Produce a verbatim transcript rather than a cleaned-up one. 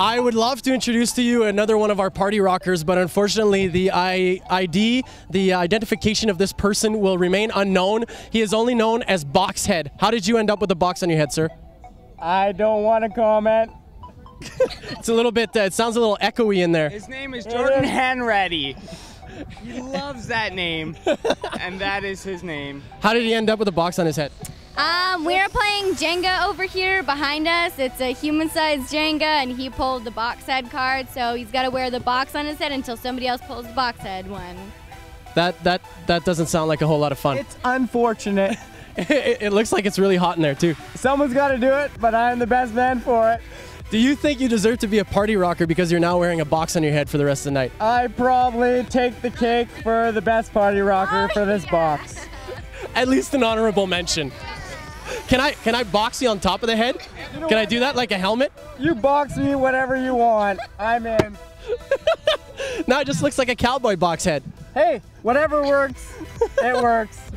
I would love to introduce to you another one of our party rockers, but unfortunately the I D, the identification of this person will remain unknown. He is only known as Box Head. How did you end up with a box on your head, sir? I don't want to comment. It's a little bit, uh, it sounds a little echoey in there. His name is Jordan Hanreddy. He loves that name, and that is his name. How did he end up with a box on his head? Um, we are playing Jenga over here behind us. It's a human-sized Jenga, and he pulled the box head card, so he's got to wear the box on his head until somebody else pulls the box head one. That that that doesn't sound like a whole lot of fun. It's unfortunate. it, it looks like it's really hot in there too. Someone's got to do it, but I'm the best man for it. Do you think you deserve to be a party rocker because you're now wearing a box on your head for the rest of the night? I probably take the cake for the best party rocker oh, for this yeah. box. At least an honorable mention. Can I can I box you on top of the head? You know can I do that like a helmet? You box me whatever you want. I'm in. Now it just looks like a cowboy box head. Hey, whatever works, it works.